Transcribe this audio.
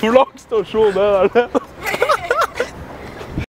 Hur långt står solen där?